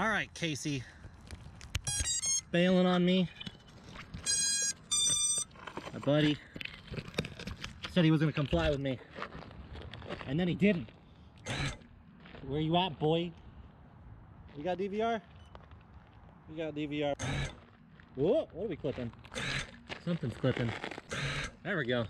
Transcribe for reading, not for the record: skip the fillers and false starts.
All right, Casey, bailing on me. My buddy said he was gonna comply with me, and then he didn't. Where you at, boy? You got DVR? You got DVR. Whoa, what are we clipping? Something's clipping. There we go.